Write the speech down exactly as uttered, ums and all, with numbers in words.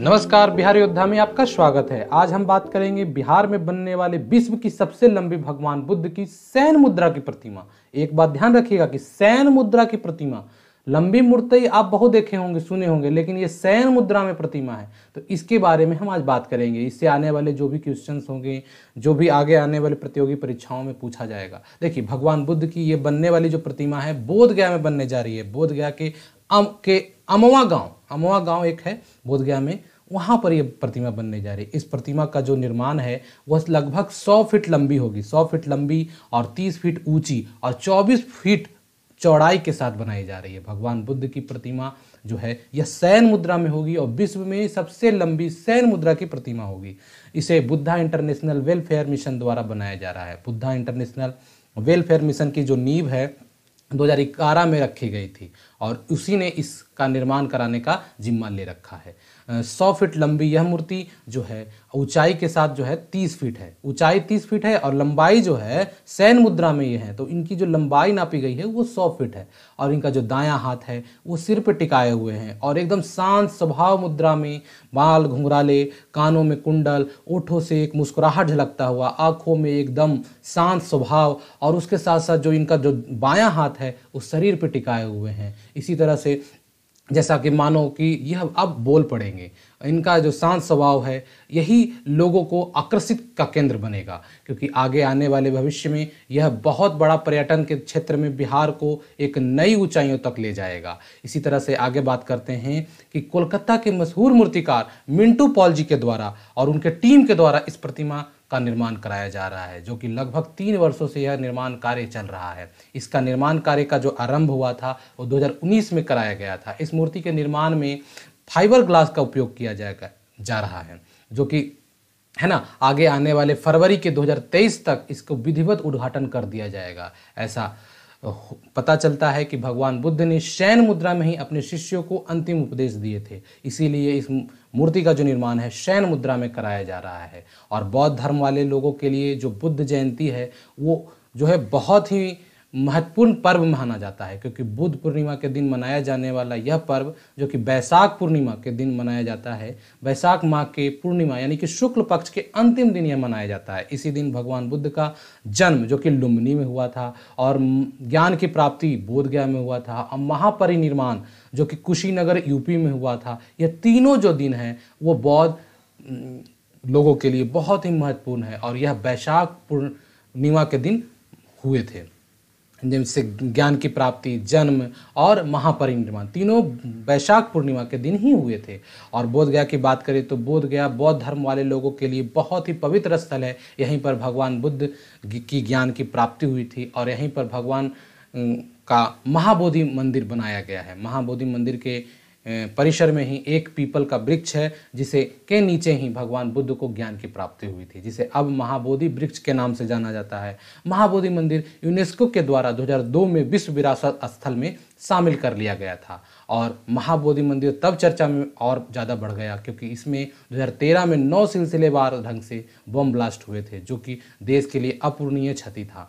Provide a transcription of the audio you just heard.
नमस्कार, बिहार योद्धा में आपका स्वागत है। आज हम बात करेंगे बिहार में बनने वाले विश्व की सबसे लंबी भगवान बुद्ध की शयन मुद्रा की प्रतिमा। एक बात ध्यान रखिएगा कि शयन मुद्रा की प्रतिमा, लंबी मूर्ति आप बहुत देखे होंगे, सुने होंगे, लेकिन ये शयन मुद्रा में प्रतिमा है, तो इसके बारे में हम आज बात करेंगे। इससे आने वाले जो भी क्वेश्चंस होंगे, जो भी आगे आने वाले प्रतियोगी परीक्षाओं में पूछा जाएगा। देखिए, भगवान बुद्ध की ये बनने वाली जो प्रतिमा है बोधगया में बनने जा रही है। बोधगया के अम के अमवा गाँव अमवा गाँव एक है बोधगया में, वहाँ पर यह प्रतिमा बनने जा रही है। इस प्रतिमा का जो निर्माण है वह लगभग सौ फीट लंबी होगी, सौ फीट लंबी और तीस फीट ऊंची और चौबीस फीट चौड़ाई के साथ बनाई जा रही है। भगवान बुद्ध की प्रतिमा जो है यह शयन मुद्रा में होगी और विश्व में सबसे लंबी शयन मुद्रा की प्रतिमा होगी। इसे बुद्धा इंटरनेशनल वेलफेयर मिशन द्वारा बनाया जा रहा है। बुद्धा इंटरनेशनल वेलफेयर मिशन की जो नींव है दो हज़ार ग्यारह में रखी गई थी और उसी ने इसका निर्माण कराने का जिम्मा ले रखा है। सौ फीट लंबी यह मूर्ति जो है ऊंचाई के साथ जो है तीस फीट है, ऊंचाई तीस फीट है और लंबाई जो है शयन मुद्रा में ये है, तो इनकी जो लंबाई नापी गई है वो सौ फीट है और इनका जो दायां हाथ है वो सिर पर टिकाए हुए हैं और एकदम शांत स्वभाव मुद्रा में, बाल घुंघराले, कानों में कुंडल, ओठों से एक मुस्कुराहट झलकता हुआ, आँखों में एकदम शांत स्वभाव और उसके साथ साथ जो इनका जो बायां हाथ है वो शरीर पर टिकाए हुए हैं। इसी तरह से जैसा कि मानो कि यह अब बोल पड़ेंगे। इनका जो शांत स्वभाव है यही लोगों को आकर्षित का केंद्र बनेगा, क्योंकि आगे आने वाले भविष्य में यह बहुत बड़ा पर्यटन के क्षेत्र में बिहार को एक नई ऊंचाइयों तक ले जाएगा। इसी तरह से आगे बात करते हैं कि कोलकाता के मशहूर मूर्तिकार मिंटू पॉल जी के द्वारा और उनके टीम के द्वारा इस प्रतिमा का निर्माण कराया जा रहा है, जो कि लगभग तीन वर्षों से यह निर्माण कार्य चल रहा है। इसका निर्माण कार्य का जो आरंभ हुआ था वो दो हज़ार उन्नीस में कराया गया था। इस मूर्ति के निर्माण में फाइबर ग्लास का उपयोग किया जाएगा जा रहा है, जो कि है ना, आगे आने वाले फरवरी के दो हज़ार तेईस तक इसको विधिवत उद्घाटन कर दिया जाएगा। ऐसा पता चलता है कि भगवान बुद्ध ने शयन मुद्रा में ही अपने शिष्यों को अंतिम उपदेश दिए थे, इसीलिए इस मूर्ति का जो निर्माण है शयन मुद्रा में कराया जा रहा है। और बौद्ध धर्म वाले लोगों के लिए जो बुद्ध जयंती है वो जो है बहुत ही महत्वपूर्ण पर्व माना जाता है, क्योंकि बुद्ध पूर्णिमा के दिन मनाया जाने वाला यह पर्व, जो कि बैसाख पूर्णिमा के दिन मनाया जाता है, बैसाख माह के पूर्णिमा यानी कि शुक्ल पक्ष के अंतिम दिन यह मनाया जाता है। इसी दिन भगवान बुद्ध का जन्म, जो कि लुम्बिनी में हुआ था, और ज्ञान की प्राप्ति बोधगया में हुआ था, और महापरिनिर्वाण जो कि कुशीनगर यूपी में हुआ था, यह तीनों जो दिन हैं वो बौद्ध लोगों के लिए बहुत ही महत्वपूर्ण है और यह बैसाख पूर्णिमा के दिन हुए थे, जिनसे ज्ञान की प्राप्ति, जन्म और महापरिनिर्वाण तीनों वैशाख पूर्णिमा के दिन ही हुए थे। और बोधगया की बात करें तो बोधगया बौद्ध धर्म वाले लोगों के लिए बहुत ही पवित्र स्थल है। यहीं पर भगवान बुद्ध की ज्ञान की प्राप्ति हुई थी और यहीं पर भगवान का महाबोधि मंदिर बनाया गया है। महाबोधि मंदिर के परिसर में ही एक पीपल का वृक्ष है, जिसे के नीचे ही भगवान बुद्ध को ज्ञान की प्राप्ति हुई थी, जिसे अब महाबोधि वृक्ष के नाम से जाना जाता है। महाबोधि मंदिर यूनेस्को के द्वारा दो हज़ार दो में विश्व विरासत स्थल में शामिल कर लिया गया था और महाबोधि मंदिर तब चर्चा में और ज़्यादा बढ़ गया क्योंकि इसमें दो हज़ार तेरह में नौ सिलसिलेवार ढंग से बम ब्लास्ट हुए थे, जो कि देश के लिए अपूरणीय क्षति था।